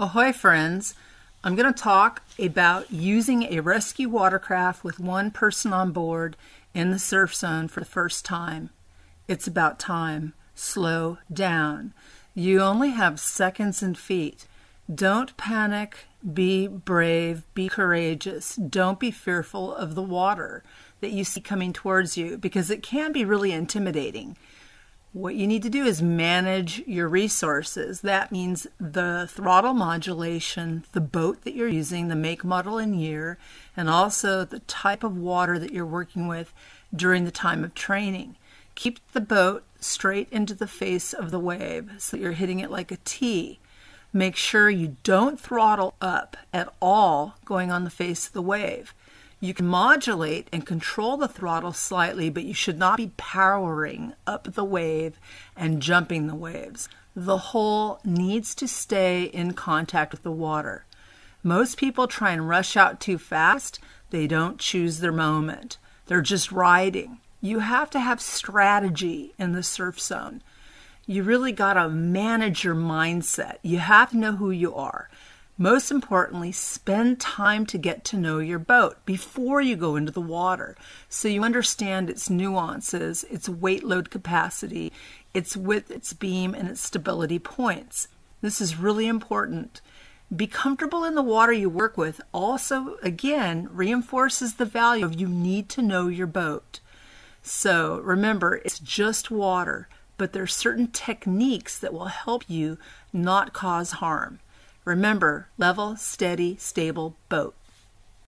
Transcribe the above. Ahoy friends, I'm going to talk about using a rescue watercraft with one person on board in the surf zone for the first time. It's about time. Slow down. You only have seconds and feet. Don't panic. Be brave. Be courageous. Don't be fearful of the water that you see coming towards you because it can be really intimidating. What you need to do is manage your resources. That means the throttle modulation, the boat that you're using, the make, model, and year, and also the type of water that you're working with during the time of training. Keep the boat straight into the face of the wave so that you're hitting it like a tee. Make sure you don't throttle up at all going on the face of the wave. You can modulate and control the throttle slightly, but you should not be powering up the wave and jumping the waves. The hull needs to stay in contact with the water. Most people try and rush out too fast. They don't choose their moment. They're just riding. You have to have strategy in the surf zone. You really got to manage your mindset. You have to know who you are. Most importantly, spend time to get to know your boat before you go into the water so you understand its nuances, its weight load capacity, its width, its beam, and its stability points. This is really important. Be comfortable in the water you work with also, again, reinforces the value of you need to know your boat. So remember, it's just water, but there are certain techniques that will help you not cause harm. Remember, level, steady, stable boat.